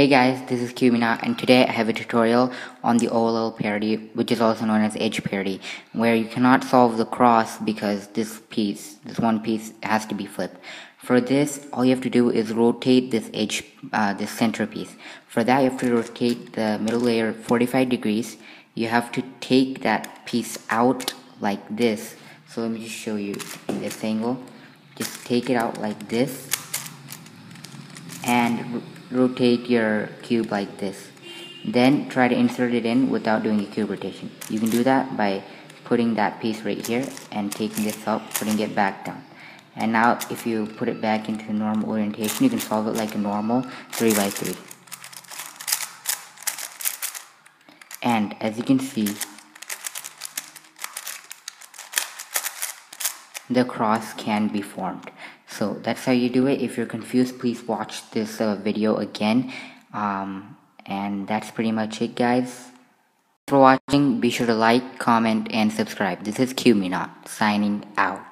Hey guys, this is Cubinot, and today I have a tutorial on the OLL parity, which is also known as edge parity, where you cannot solve the cross because this one piece has to be flipped. For this, all you have to do is rotate this edge, this center piece. For that, you have to rotate the middle layer 45 degrees. You have to take that piece out like this. So let me just show you in this angle. Just take it out like this and rotate your cube like this. Then try to insert it in without doing a cube rotation. You can do that by putting that piece right here and taking this up, putting it back down. And now if you put it back into the normal orientation, you can solve it like a normal 3x3. And as you can see, the cross can be formed. So that's how you do it. If you're confused, please watch this video again. And that's pretty much it, guys. Thanks for watching. Be sure to like, comment, and subscribe. This is Cubemenot signing out.